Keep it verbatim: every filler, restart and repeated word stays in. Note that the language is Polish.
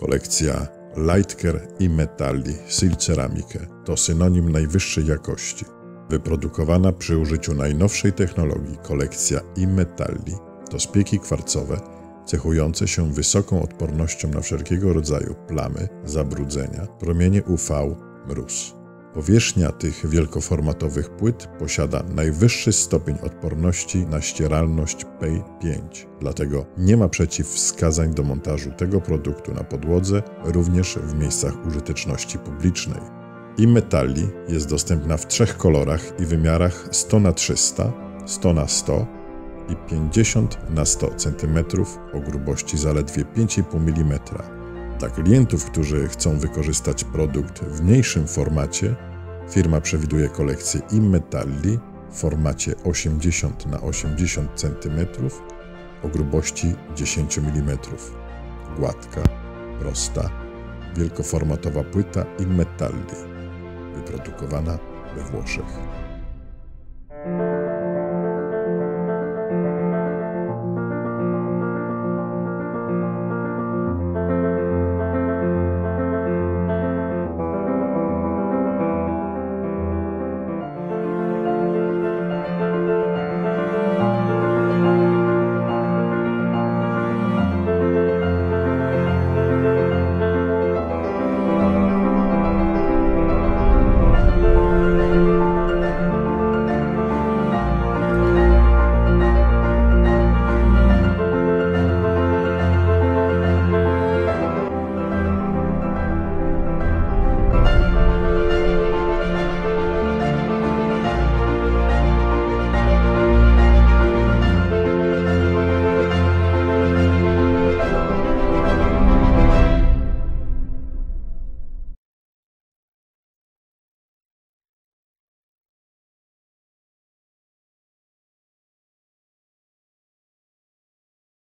Kolekcja LightKer i Metalli S I L Ceramiche to synonim najwyższej jakości. Wyprodukowana przy użyciu najnowszej technologii kolekcja i Metalli to spieki kwarcowe cechujące się wysoką odpornością na wszelkiego rodzaju plamy, zabrudzenia, promienie U V, mróz. Powierzchnia tych wielkoformatowych płyt posiada najwyższy stopień odporności na ścieralność P E I pięć, dlatego nie ma przeciwwskazań do montażu tego produktu na podłodze, również w miejscach użyteczności publicznej. I Metalli jest dostępna w trzech kolorach i wymiarach sto na trzysta, sto na sto i pięćdziesiąt na sto centymetrów o grubości zaledwie pięć i pół milimetra. Dla klientów, którzy chcą wykorzystać produkt w mniejszym formacie, firma przewiduje kolekcję i Metalli w formacie osiemdziesiąt na osiemdziesiąt centymetrów o grubości dziesięć milimetrów. Gładka, prosta, wielkoformatowa płyta i Metalli, wyprodukowana we Włoszech.